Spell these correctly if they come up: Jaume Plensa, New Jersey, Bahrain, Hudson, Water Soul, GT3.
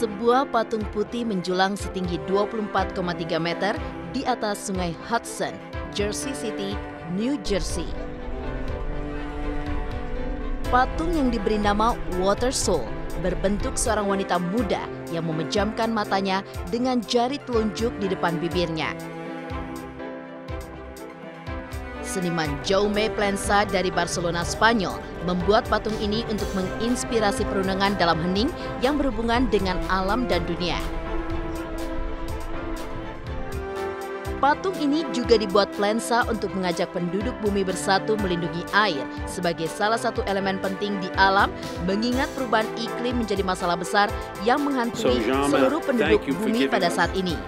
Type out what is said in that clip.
sebuah patung putih menjulang setinggi 24,3 meter di atas sungai Hudson, Jersey City, New Jersey. Patung yang diberi nama Water Soul berbentuk seorang wanita muda yang memejamkan matanya dengan jari telunjuk di depan bibirnya. Seniman Jaume Plensa dari Barcelona, Spanyol, membuat patung ini untuk menginspirasi perundangan dalam hening yang berhubungan dengan alam dan dunia. Patung ini juga dibuat Plensa untuk mengajak penduduk bumi bersatu melindungi air sebagai salah satu elemen penting di alam, mengingat perubahan iklim menjadi masalah besar yang menghantui seluruh penduduk bumi pada saat ini.